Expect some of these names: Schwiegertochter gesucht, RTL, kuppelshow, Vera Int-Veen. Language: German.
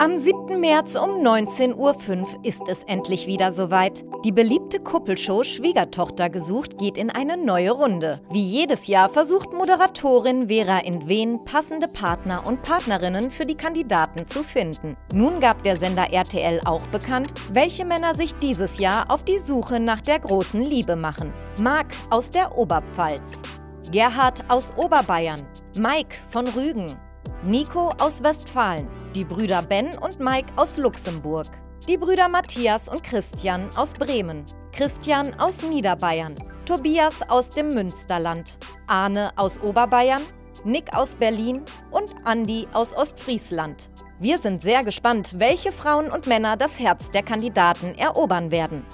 Am 7. März um 19.05 Uhr ist es endlich wieder soweit. Die beliebte Kuppelshow Schwiegertochter gesucht geht in eine neue Runde. Wie jedes Jahr versucht Moderatorin Vera Int-Veen passende Partner und Partnerinnen für die Kandidaten zu finden. Nun gab der Sender RTL auch bekannt, welche Männer sich dieses Jahr auf die Suche nach der großen Liebe machen. Marc aus der Oberpfalz, Gerhard aus Oberbayern, Mike von Rügen, Nico aus Westfalen, die Brüder Ben und Mike aus Luxemburg, die Brüder Matthias und Christian aus Bremen, Christian aus Niederbayern, Tobias aus dem Münsterland, Arne aus Oberbayern, Nick aus Berlin und Andi aus Ostfriesland. Wir sind sehr gespannt, welche Frauen und Männer das Herz der Kandidaten erobern werden.